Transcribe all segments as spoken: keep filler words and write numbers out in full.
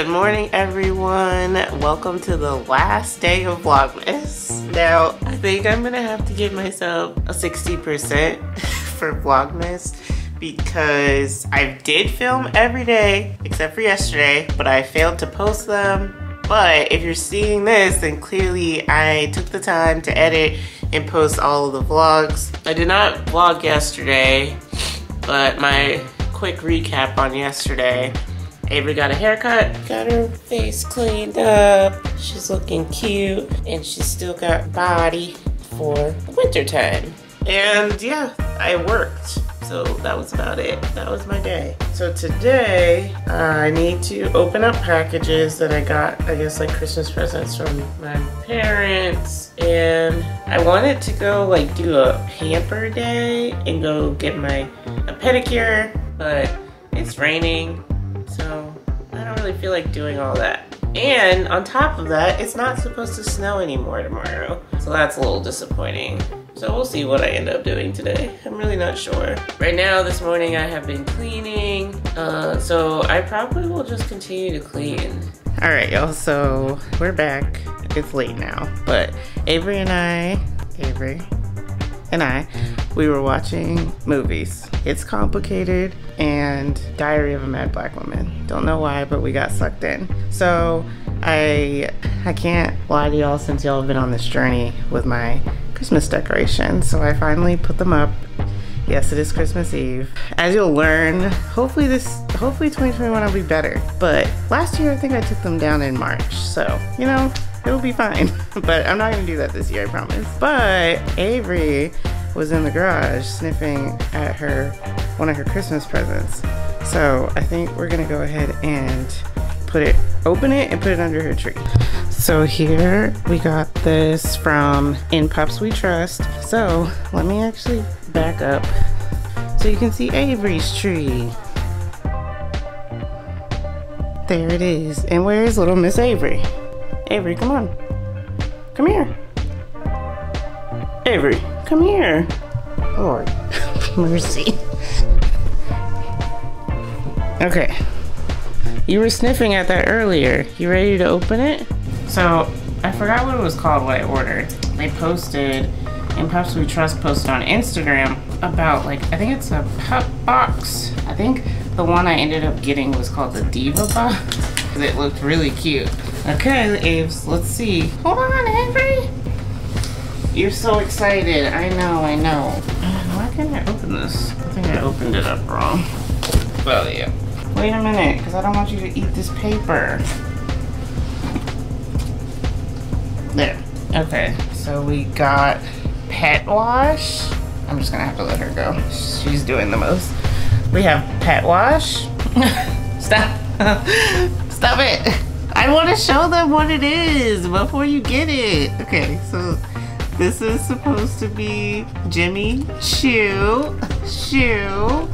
Good morning, everyone. Welcome to the last day of Vlogmas. Now, I think I'm gonna have to give myself a sixty percent for Vlogmas because I did film every day except for yesterday, but I failed to post them. But if you're seeing this, then clearly I took the time to edit and post all of the vlogs. I did not vlog yesterday, but my quick recap on yesterday. Avery got a haircut, got her face cleaned up. She's looking cute, and she's still got body for the winter time. And yeah, I worked. So that was about it. That was my day. So today, uh, I need to open up packages that I got, I guess like Christmas presents from my parents. And I wanted to go like do a pamper day and go get my a pedicure, but it's raining. So I don't really feel like doing all that. And on top of that, it's not supposed to snow anymore tomorrow. So that's a little disappointing. So we'll see what I end up doing today. I'm really not sure. Right now, this morning, I have been cleaning. Uh, so I probably will just continue to clean. All right, y'all, so we're back. It's late now, but Avery and I, Avery and I, we were watching movies. It's Complicated and Diary of a Mad Black Woman. Don't know why, but we got sucked in. So I, I can't lie to y'all since y'all have been on this journey with my Christmas decorations, so I finally put them up. Yes, it is Christmas Eve. As you'll learn, hopefully this, hopefully twenty twenty-one will be better. But last year, I think I took them down in March, so you know it'll be fine. But I'm not gonna do that this year, I promise. But Avery was in the garage sniffing at her one of her Christmas presents, so I think we're gonna go ahead and put it, open it, and put it under her tree. So here we got this from In Pups We Trust. So let me actually back up so you can see Avery's tree. There it is. And where is little Miss Avery? Avery, come on. Come here. Avery, come here. Lord, mercy. Okay. You were sniffing at that earlier. You ready to open it? So, I forgot what it was called, what I ordered. They posted, and Pups We Trust posted on Instagram about, like, I think it's a pup box. I think the one I ended up getting was called the Diva Box. It looked really cute. Okay, Aves, let's see. Hold on, Avery! You're so excited. I know, I know. Why can't I open this? I think I opened it up wrong. Well, yeah. Wait a minute, because I don't want you to eat this paper. There. Okay, so we got pet wash. I'm just gonna have to let her go. She's doing the most. We have pet wash. Stop. Stop it. I want to show them what it is before you get it. Okay, so this is supposed to be Jimmy Choo. Choo.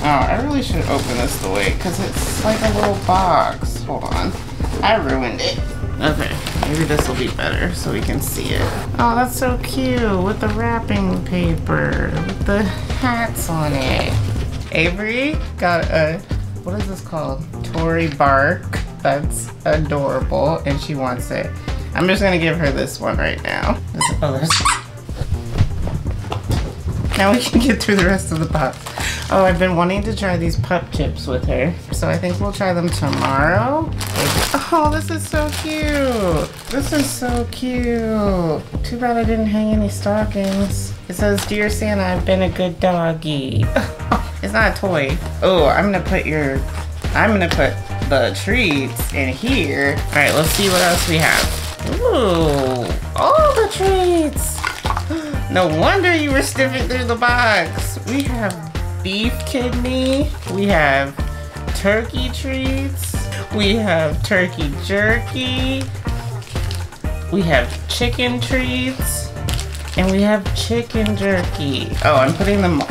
Oh, I really should open this the way, because it's like a little box. Hold on. I ruined it. Okay, maybe this will be better so we can see it. Oh, that's so cute with the wrapping paper, with the hats on it. Avery got a, what is this called? Tory Burch. That's adorable, and she wants it. I'm just gonna give her this one right now. This, oh, there's... Now we can get through the rest of the box. Oh, I've been wanting to try these pup chips with her, so I think we'll try them tomorrow. Oh, this is so cute. This is so cute. Too bad I didn't hang any stockings. It says, "Dear Santa, I've been a good doggy." It's not a toy. Oh, I'm gonna put your, I'm gonna put the treats in here. All right, let's see what else we have. Ooh, all the treats. No wonder you were sniffing through the box. We have beef kidney, we have turkey treats, we have turkey jerky, we have chicken treats, and we have chicken jerky. Oh, I'm putting them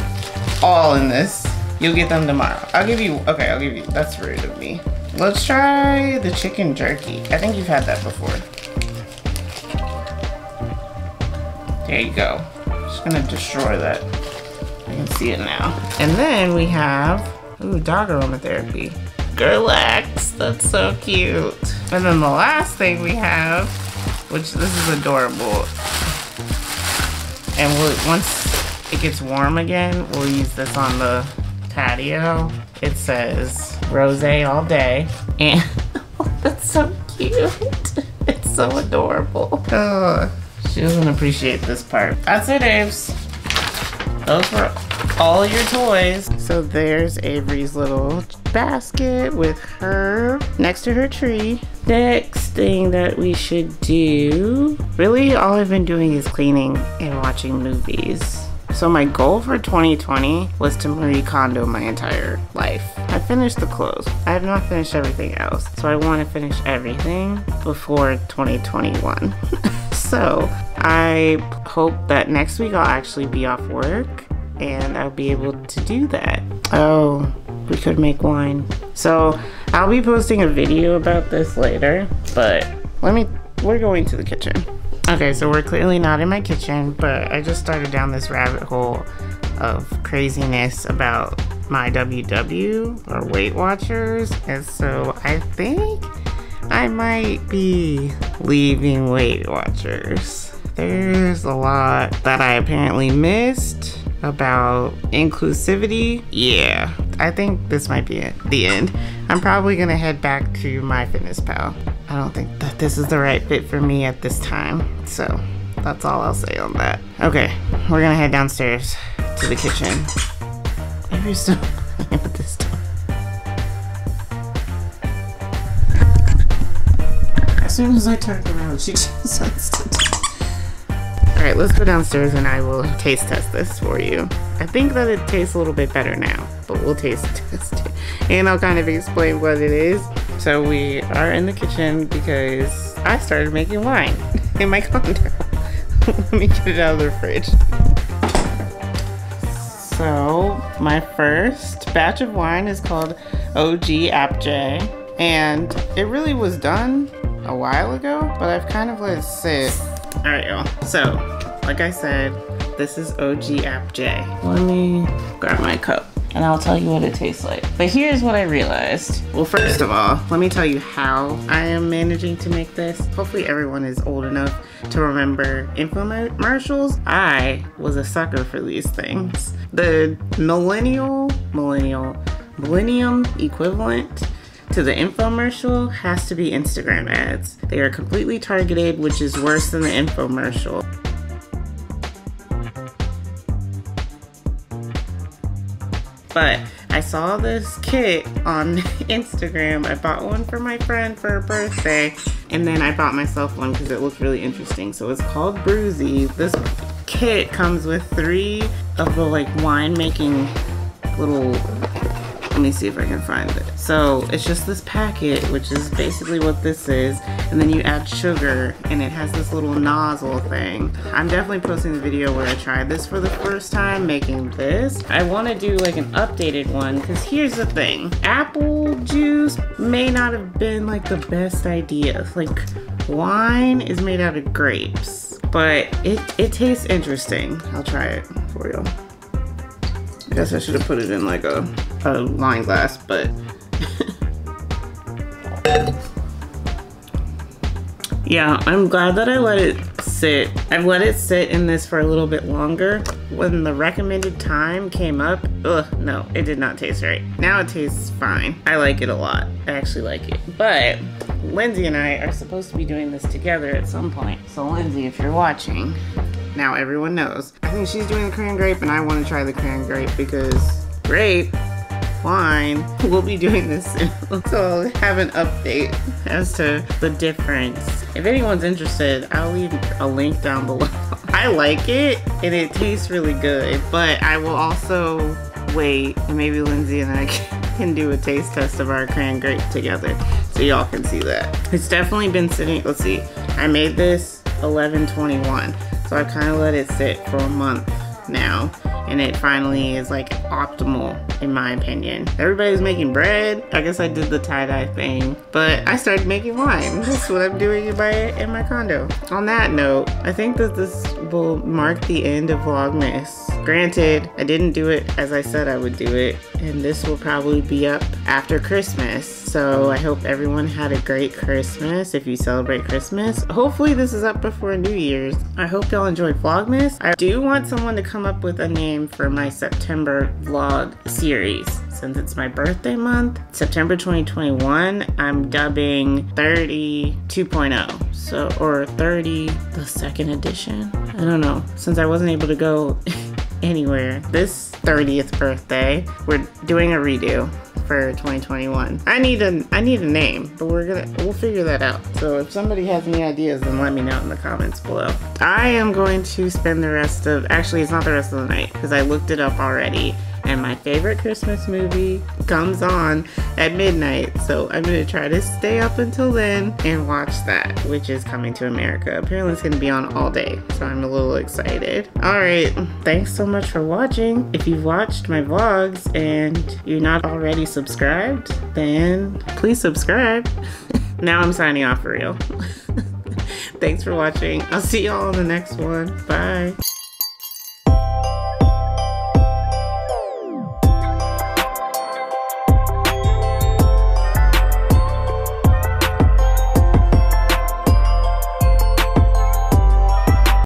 all in this. You'll get them tomorrow. I'll give you, okay, I'll give you, that's rude of me. Let's try the chicken jerky. I think you've had that before. There you go. I'm just gonna destroy that. I can see it now. And then we have, ooh, dog aromatherapy. Skrillex. That's so cute. And then the last thing we have, which this is adorable. And we'll, once it gets warm again, we'll use this on the patio. It says rosé all day. And that's so cute. It's so adorable. Oh, she doesn't appreciate this part. That's it, Aves. Those were all your toys. So there's Avery's little basket with her next to her tree. Next thing that we should do, really all I've been doing is cleaning and watching movies. So my goal for twenty twenty was to Marie Kondo my entire life. I finished the clothes. I have not finished everything else. So I want to finish everything before twenty twenty-one. So I hope that next week I'll actually be off work and I'll be able to do that. Oh, we could make wine. So I'll be posting a video about this later, but let me, we're going to the kitchen. Okay, so we're clearly not in my kitchen, but I just started down this rabbit hole of craziness about my W W or Weight Watchers. And so I think I might be leaving Weight Watchers. There's a lot that I apparently missed about inclusivity. Yeah, I think this might be it, the end. I'm probably gonna head back to My Fitness Pal. I don't think that this is the right fit for me at this time. So that's all I'll say on that. Okay, we're gonna head downstairs to the kitchen. Avery's still playing with this toy. As soon as I turned around, she just starts to. All right, let's go downstairs and I will taste test this for you. I think that it tastes a little bit better now, but we'll taste test it. And I'll kind of explain what it is. So we are in the kitchen because I started making wine in my condo. Let me get it out of the fridge. So my first batch of wine is called O G Apje. And it really was done a while ago, but I've kind of let it sit. All right, y'all. So, like I said, this is O G Apje. Let me grab my cup and I'll tell you what it tastes like. But here's what I realized. Well, first of all, let me tell you how I am managing to make this. Hopefully everyone is old enough to remember infomercials. I was a sucker for these things. The millennial, millennial, millennium equivalent to the infomercial has to be Instagram ads. They are completely targeted, which is worse than the infomercial. But I saw this kit on Instagram. I bought one for my friend for her birthday, and then I bought myself one because it looked really interesting. So it's called Brewsy. This kit comes with three of the like wine making little, let me see if I can find it. So it's just this packet, which is basically what this is. And then you add sugar and it has this little nozzle thing. I'm definitely posting the video where I tried this for the first time making this. I wanna do like an updated one because here's the thing. Apple juice may not have been like the best idea. Like wine is made out of grapes, but it, it tastes interesting. I'll try it for you. I guess I should have put it in like a, a wine glass, but yeah, I'm glad that I let it sit. I've let it sit in this for a little bit longer. When the recommended time came up, ugh, no, it did not taste right. Now it tastes fine. I like it a lot. I actually like it, but Lindsay and I are supposed to be doing this together at some point. So Lindsay, if you're watching, now everyone knows. I think she's doing the cran grape and I want to try the cran grape because grape, wine, we'll be doing this soon. So I'll have an update as to the difference. If anyone's interested, I'll leave a link down below. I like it and it tastes really good, but I will also wait and maybe Lindsay and I can do a taste test of our cran grape together so y'all can see that. It's definitely been sitting, let's see, I made this eleven twenty-one. So I kind of let it sit for a month now, and it finally is like optimal in my opinion. Everybody's making bread. I guess I did the tie-dye thing, but I started making wine. That's what I'm doing in my, in my condo. On that note, I think that this will mark the end of Vlogmas. Granted, I didn't do it as I said I would do it. and this will probably be up after Christmas. So I hope everyone had a great Christmas if you celebrate Christmas. Hopefully this is up before New Year's. I hope y'all enjoyed Vlogmas. I do want someone to come up with a name for my September vlog series. Since it's my birthday month, September twenty twenty-one, I'm dubbing thirty two point oh, so, or thirty, the second edition. I don't know, since I wasn't able to go anywhere this thirtieth birthday, we're doing a redo for twenty twenty-one. I need a I need a name, but we're gonna we'll figure that out. So if somebody has any ideas, then let me know in the comments below. I am going to spend the rest of actually it's not the rest of the night because I looked it up already. And my favorite Christmas movie comes on at midnight, so I'm gonna try to stay up until then and watch that, which is Coming to America. Apparently it's gonna be on all day, so I'm a little excited. All right, thanks so much for watching. If you've watched my vlogs and you're not already subscribed, then please subscribe. Now I'm signing off for real. Thanks for watching. I'll see y'all in the next one. Bye.